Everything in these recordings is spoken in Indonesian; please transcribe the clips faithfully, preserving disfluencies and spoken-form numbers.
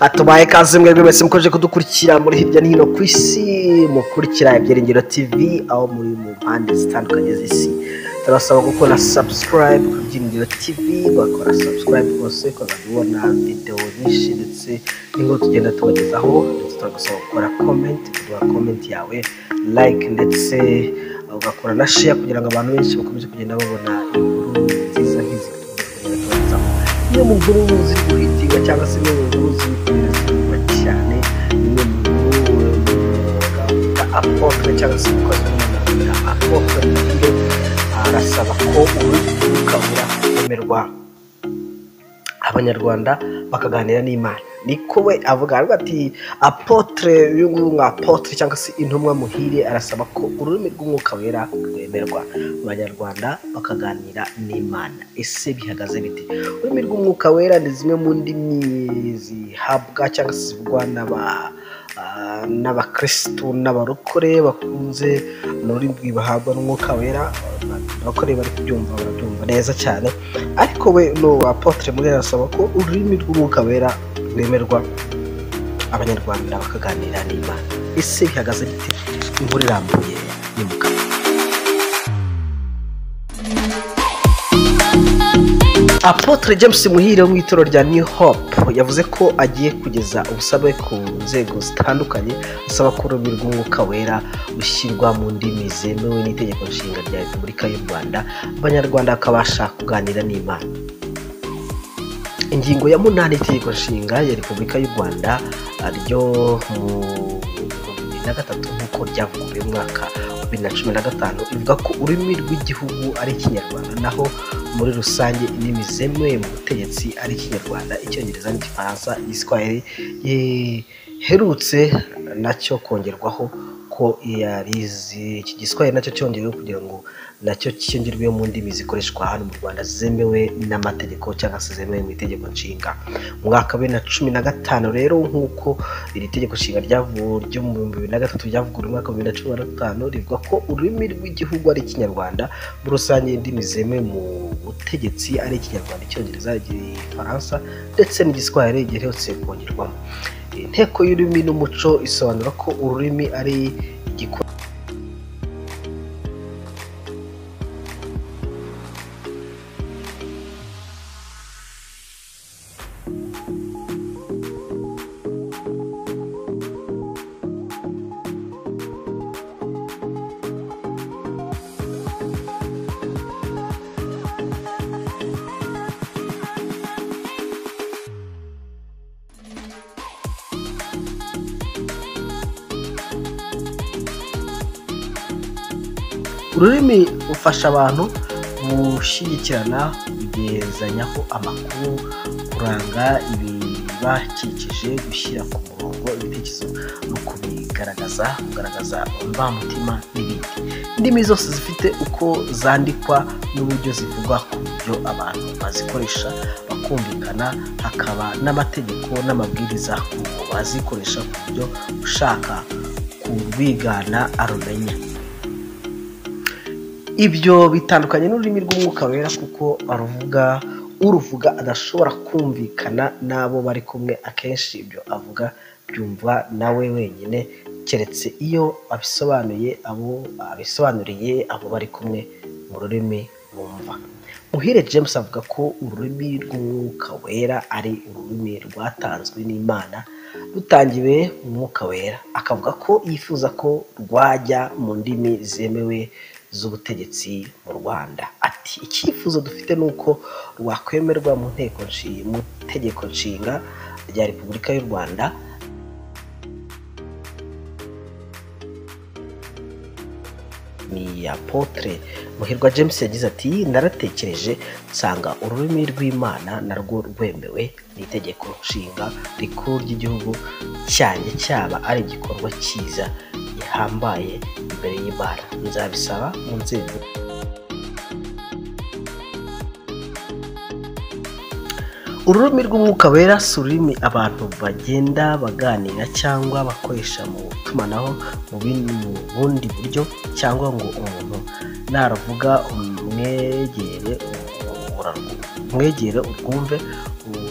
Atubaye kazi mwebwe mwese mukomeje kudukurikira muri hirya n'ino ku isi, mukurikira Ibyiringiro T V aho muri mu mpande zitandukanye z'isi. Turasaba gukora subscribe ku Ibyiringiro T V, bakora subscribe bose kubona video nyinshi ndetse n'ingo tugenda tubagezaho. Turasaba gukora comment, kuduha comment yawe, like ndetse ugakora na share kugira ngo abantu benshi bakomeze kugenda babona inkuru nziza nk'izi. Iyo mu nkuru z'ikwiga cyangwa se mu nkuru z'ikwiga cyane ni mu Apotre cyangwa se ko na Apotre Muhire arasaba ko Ururimi rwemerwa Abanyarwanda bakaganira n'Imana. Niko we avuga ati Apotre y'umuntu Apotre cyangwa se intumwa Muhire arasaba ko Ururimi rw'Umwukawera rwemerwa Abanyarwanda bakaganira n'Imana. Ese bihagaze bite? Ururimi rw'Umwukawera ni zimwe mu ndimi zihabwa cyangwa se zivugwa n'aba n'abakristo n'abarokore bakunze n'ururimi bahabwa n'Umwuka Wera. Abakoreye bari kubyumva barabyumva neza cyane, ariko we no Apotre Muhire arasaba ko Ururimi rw'Umwuka Wera rwemerwa Abanyarwanda bakaganira n'Imana. Ese bihagaze bite? Inkuru irambuye y'Umwuka. Apotre James Muhire mu itoro rya New Hope yavuze ko agiye kugeza ubusabe ku nzego zitandukanye, asaba ko Ururimi rw'Umwuka Wera ushyirwa mu ndimi zemewe n'itegeko nshinga rya Repubulika y'u Rwanda, Abanyarwanda bakabasha kuganira n'Imana. Ingingo ya munani itegeko nshinga ya Repubulika y'u Rwanda ryo mu bibiri na gatatu nk'uko ryavuguruwe mu mwaka wa bibiri na cumi na gatanu ivuga ko ururimi rw'igihugu ari Ikinyarwanda, naho muri rusange indimi zemewe mu butegetsi ari Ikinyarwanda, Icyongereza n'Igifaransa. Igiswahili giherutse nacyo kongerwaho ko yarizi iki Giswahili nacyo cyongerewe kugira ngo nacyo cyongerwe mu ndimi zikoreshwa hano mu Rwanda zemewe n'amategeko cyangwa se zemewe mu itegeko nshinga. Mu mwaka wa bibiri na cumi na gatanu rero nkuko iri tegeko nshinga ryo mu bibiri na gatatu ryavuguruwe mu mwaka wa bibiri na cumi na gatanu rivuga ko ururimi rw'igihugu ari Ikinyarwanda, muri rusange indimi zemewe mu butegetsi ari Ikinyarwanda, Icyongereza, Igifaransa ndetse n'Igiswahili giherutse kongerwamo. Inteko y'ururimi n'umuco isobanura ko ururimi ari igikoresho ururimi ufasha abantu gushyigikirana, kugezanyaho amakuru, kuranga ibibakikije, gushyira ku murongo ibitekerezo no kubigaragaza, kugaragaza imvamutima n'ibindi. Indimi zose zifite uko zandikwa n'uburyo zivugwa ku buryo abantu bazikoresha bakumvikana, hakaba n'amategeko n'amabwiriza ku bazikoresha ku buryo ushaka kurwigana arumenya. Ibyo bitandukanye n'ururimi rw'Umwuka Wera kuko aruvuga uruvuga adashobora kumvikana nabo bari kumwe, akenshi ibyo avuga byumva nawe wenyine keretse iyo abisobanuye abo abisobanuriye abo bari kumwe mu rurimi bumva. Muhire James avuga ko Ururimi rw'Umwuka Wera ari ururimi rwatanzwe n'Imana rutangiwe mu Mwuka Wera, akavuga ko yifuza ko rwajya mu ndimi zemewe z'ubutegetsi mu Rwanda. Ati icyifuzo dufite nuko rwakwemerwa mu nteko nshinga mu tegeko nshinga rya Repubulika y'u Rwanda. Ni Apotre Muhire James yagize ati naratekereje nsanga Ururimi rw'Imana narwo rwemewe n'itegeko nshinga rikuru ry'igihugu cyane, cyaba ari igikorwa cyiza gihambaye imbere y'Imana. Nzabisaba mu nzego Ururimi rw'Umwuka Wera si ururimi abantu bagenda baganira cyangwa bakoresha mu butumanaho mu bundi buryo, cyangwa ngo umuntu naravuga umwegere umwegere urwumve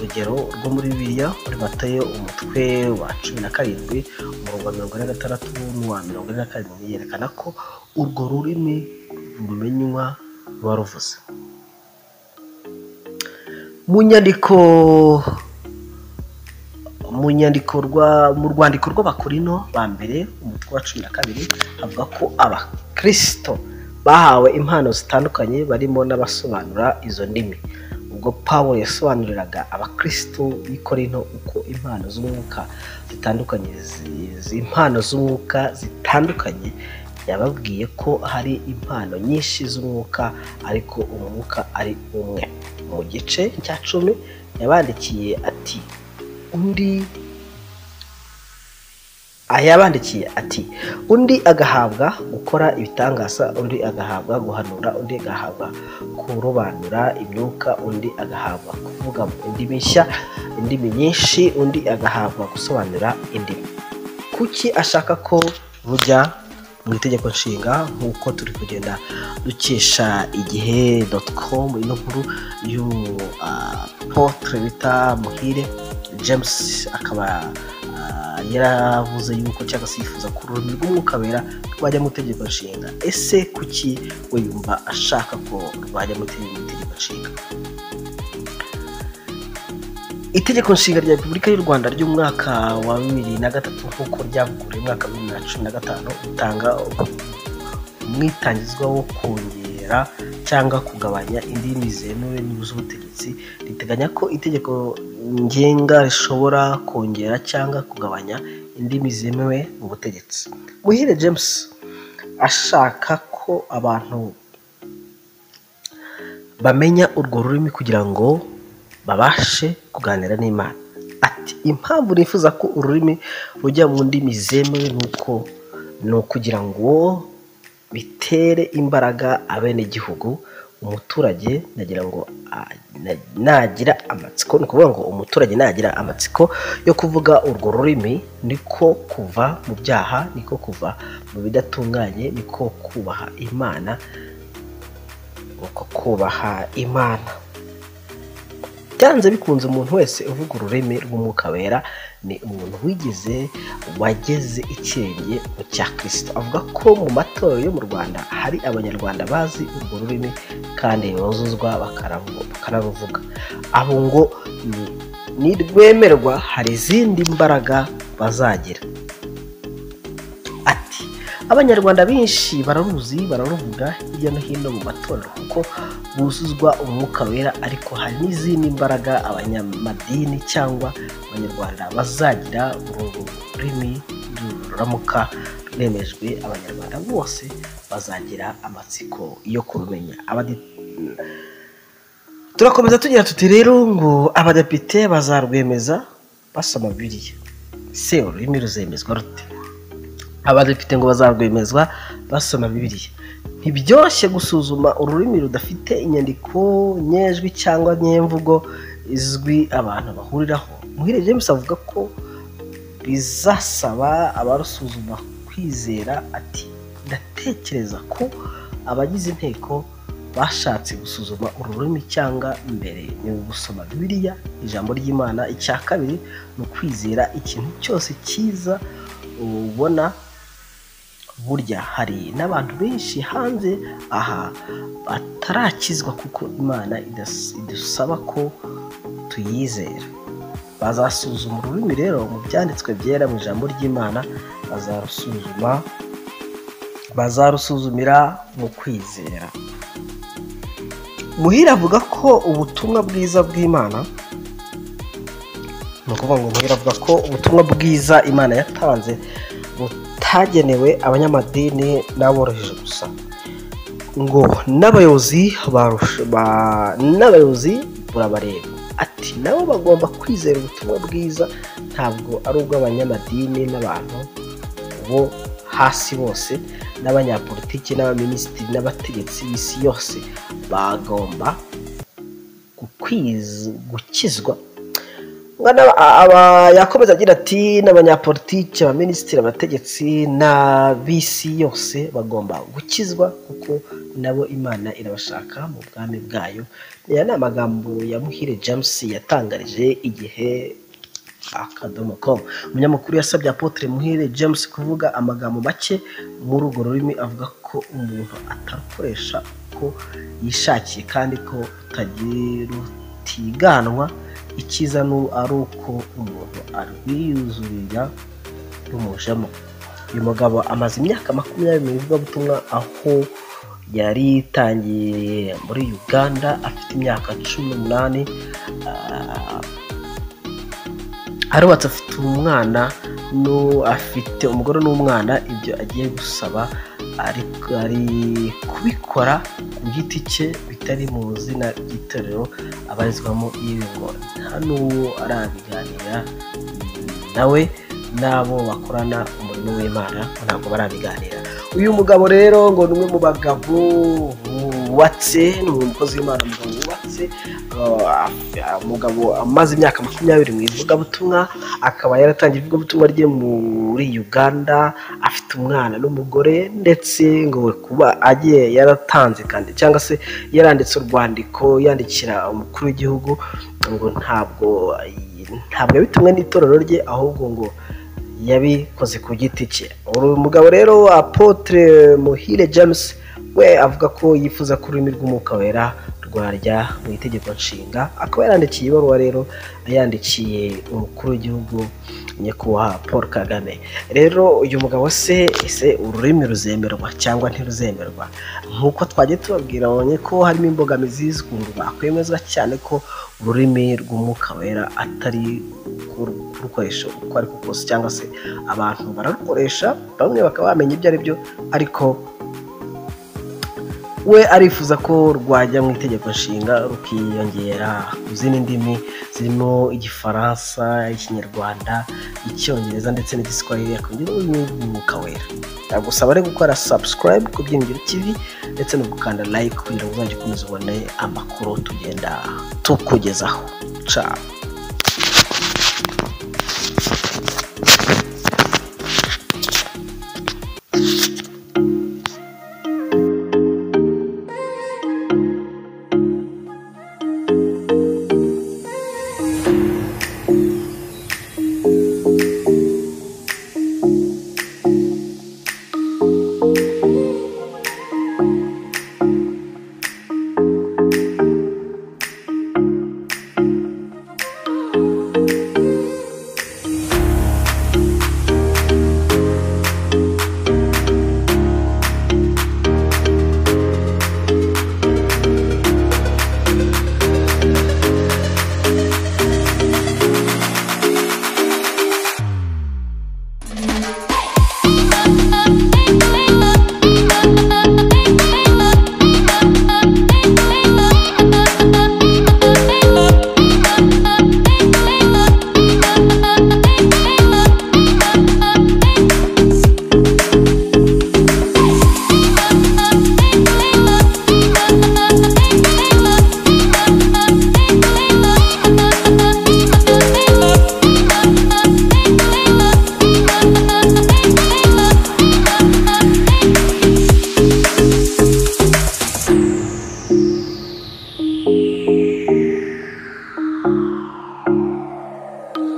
urugero rwo muri Bibiliya muri Matayo umutwe wa cumi na karindwi umurongo wa mirongo ine na gatandatu n'uwa mirongo ine na karindwi yerekana ko urwo rurimi rumenywa baruvuze. Mu nyandiko mu nyandiko mu rwandiko rw'Abakorino ba mbere umutwe wa cumi na kabiri havuga ko abakristo bahawe impano zitandukanye barimo n'abasobanura izo ndimi. Ubwo Pawulo yasobanuriraga abakristo b'i Korinto uko impano z'umwuka zitandukanye z'impano z'umwuka zitandukanye yababwiye ko hari impano nyinshi z'umwuka ariko umwuka ari umwe. Mu gice cya cumi yabandikiye ati undi ayabandikiye ati undi agahabwa gukora ibitangaza, undi agahabwa guhanura, undi agahabwa kurobanura imyuka, undi agahabwa kuvuga indimi nshya indimi nyinshi, undi agahabwa gusobanura indimi. Kuki ashaka ko rujya mu itegeko nshinga nk'uko turi kugenda dukesha igihe dot com ino nkuru yu Apotre Muhire James akaba yaravuze yuko cyangwa se yifuza ko ururimi rw'umwukawera rwajya mu itegeko nshinga. Ese kuki we yumva ashaka ko rwajya mu itegeko nshinga? Itegeko nshinga rya Repubulika y'u Rwanda ry'umwaka wa bibiri na gatatu nk'uko ryavuguriwe umwaka wa bibiri na cumi na gatanu utanga umwitangizwa wo kongera cyangwa kugabanya indimi zemewe n'ubutegetsi. Riteganya ko itegeko ngenga rishobora kongera cyangwa kugabanya indimi zemewe mu butegetsi. Muhire James ashaka ko abantu bamenya urwo rurimi kugira ngo babashe kuganira n'Imana. Ati impamvu nifuza ko ururimi rujya mu ndimi zemewe nuko no kugira ngo bitere imbaraga abene gihugu. Umuturage nagira ngo nagira amatsiko nuko vuga ngo umuturage nagira amatsiko yo kuvuga urwo rurimi, niko kuva mu byaha, niko kuva mu bidatunganye, niko kubaha Imana uko kubaha Imana. Byanze bikunze umuntu wese uvuga ururimi rw'umwukawera ni umuntu wigeze wageze ikirenge mu cya Kristo. Avuga ko mu matorero yo mu Rwanda hari abanyarwanda bazi urwo rurimi kandi buzuzwa bakaravuga. Abo ngo ni rwemerwa hari izindi mbaraga bazagira. Ati abanyarwanda benshi bararuzi bararuvuga hirya no hino mu matorero kuko buzuzwa umwuka wera, ariko hari n'izindi imbaraga abanyamadini cyangwa abanyarwanda bazagira ururimi ruramuka rwemejwe. Abanyarwanda bose bazagira amatsiko yo kurumenya. Turakomeza tugira tuti rero ngo abadepite bazarwemeza basoma Bibiliya. Se ururimi ruzemezwa rute? Abadepite ngo bazarwemezwa basoma Bibiliya. Ntibyoshye gusuzuma ururimi rudafite inyandiko nyejwi cyangwa nyemvugo izwi abantu bahuriraho. Muhire James avuga ko bizasaba abarusuzuma kwizera. Ati ndatekereza ko abagize inteko bashatse gusuzuma ururimi cyangwa mbere yo gusoma Bibiliya, ijambo ry'Imana. Icya kabiri ni ukwizera ikintu cyose cyiza ubona. Burya hari n'abantu benshi hanze aha batarakizwa kuko Imana idusaba ko tuyizera. Bazasuzuma ururimi rero mu byanditswe byera mu ijambo ry'Imana, bazarusuzuma bazarusuzumira mu kwizera. Muhire avuga ko ubutumwa bwiza bw'Imana nuko ngo Muhire avuga ko ubutumwa bwiza Imana yatanze hagenewe abanyamadini n'aboroheje gusa ngo n'abayobozi n'abayobozi burabareba. Ati nabo bagomba kwizera ubutumwa bwiza, ntabwo ari ubw'abanyamadini n'abantu bo hasi bose n'abanyapolitiki n'abaminisitiri n'abategetsi b'isi yose. Bagomba gukizwa yakomeza agira ati n'abanyapolitiki, abaminisitiri, abategetsi n'abisi yose bagomba gukizwa kuko nabo Imana irabashaka mu bwami bwayo. Aya ni amagambo ya Muhire James yatangarije igihe akadomo dot com. Umunyamakuru yasabye Apotre Muhire James kuvuga amagambo make muri urwo rurimi, avuga ko umuntu atarukoresha ko yishakiye kandi ko rutiganwa. Ikiza ari uko umuntu arwiyuzurira rumujemo. Uyu mugabo amaze imyaka makumyabiri mu ivugabutumwa, aho yari itangiye muri Uganda afite imyaka cumi n'umunani. Arubatse afite umwana no afite umugore n'umwana. Ibyo agiye gusaba ariko ari kubikora ku giti cye bitari mu zina ry'itorero abarizwamo. Ibigori hano arabiganira nawe nabo bakorana umurimo w'Imana ntabwo barabiganira. Uyu mugabo rero ngo ni umwe mu bagabo bubatse, ni umukozi w'Imana, umugabo bubatse. Umugabo amaze imyaka makumyabiri mu ivugabutumwa, akaba yaratangiye ivugabutumwa rye muri Uganda, afite umwana n'umugore, ndetse ngo kuba agiye yaratanze kandi cyangwa se yaranditse urwandiko yandikira umukuru w'igihugu ngo ntabwo ntabwo bitumwe n'itorero rye, ahubwo ngo yabikoze ku giti cye. Umugabo rero Apotre Muhire James we avuga ko yifuza ko ururimi rw'Umwukawera rwarya mu itegeko nshinga. Akaba yarandikiye ibaruwa rero ayandikiye umukuru w'igihugu Nyakubahwa Paul Kagame. Rero uyu mugabo se ese ururimi ruzemerwa cyangwa ntiruzemerwa? Nkuko twagiye tubabwira abonye ko harimo imbogamizi z'ukuntu akwemezwa, cyane ko ururimi rw'Umwukawera atari kurukoresha uko ari kose, cyangwa se abantu bararukoresha bamwe bakaba bamenya ibyo ari byo, ariko we arifuza ko rwajya mu itegeko nshinga rukiyongera ku zindi ndimi zirimo Igifaransa, Ikinyarwanda, Icyongereza ndetse n'Igiswahili, akongera ururimi rw'Umwukawera. Yagusaba rero gukora subscribe ku Byiyumviro T V ndetse no gukanda like kugira ngo uzajye ukomeza ubone amakuru tugenda tukugezaho. Ciao.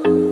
Thank you.